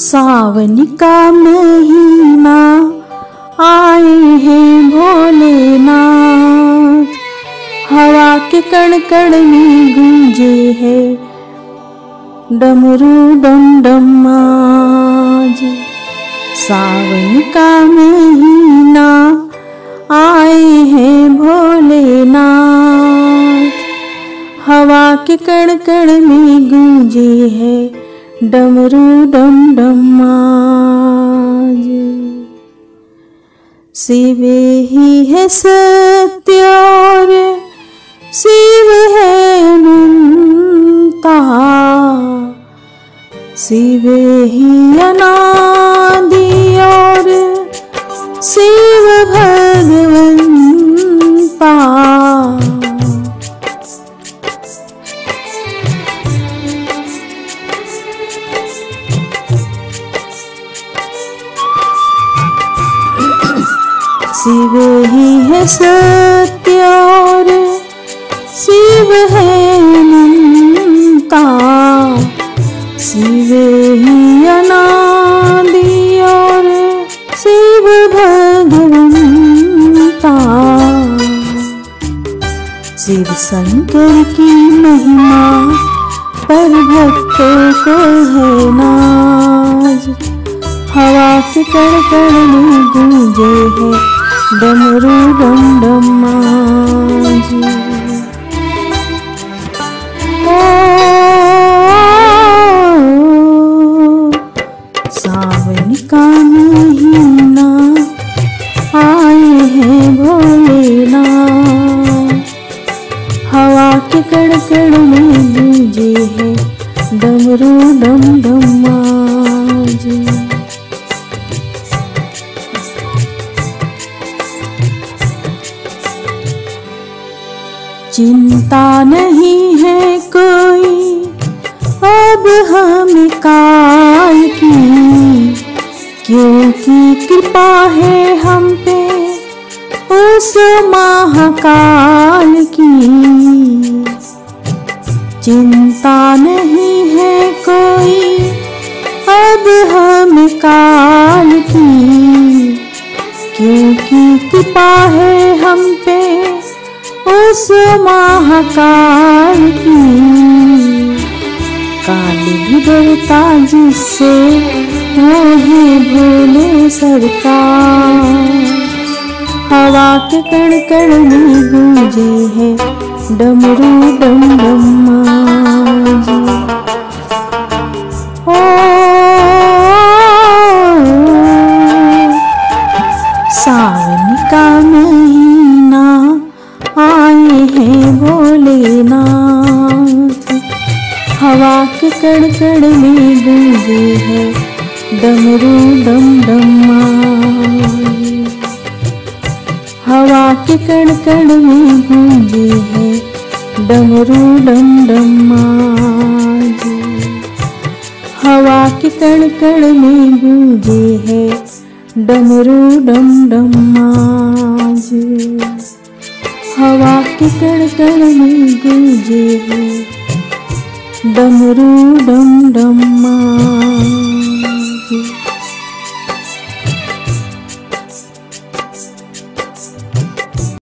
सावन का महीना आए हैं भोलेनाथ। हवा के कण कण में गूंजे है डमरू डम डम आज। सावन का महीना आए हैं भोलेनाथ। हवा के कण कण में गूंजे है डमरू डम डम आज। शिव ही है सत्य और शिव है अनंता। शिव ही अनादि और शिव भगवंता। शिव ही है सत्य और शिव है अनंता। शिव ही अनादि और शिव भगवंता। शिव शंकर की महिमा पर भक्तों को है नाज। हवा के कण कण में गूंजे है डमरू डम डम आज। सावन का महीना आए हैं भोलेनाथ। हवा के कण कण में गूंजे है डमरू डम डम आज। चिंता नहीं है कोई अब हम काय की, क्योंकि कृपा है हम पे उस महाकाल की। चिंता नहीं है कोई अब हम काल की, क्योंकि कृपा है हम पे उस महाकाल की। काल भी डरता जिससे वो है भोले सरकार। हवा के कण कण में गूंजे है डमरू डम डम आज। सावन का महीना आए हैं भोलेनाथ। हवा के कण कण में गूंजे है डमरू डम डम आज। हवा के कण कण में गूंजे है डमरू डम डम आज। हवा के कण कण में गूंजे है डमरू डम डम आज। हवा के कण कण में गूंजे है डमरू डम डम।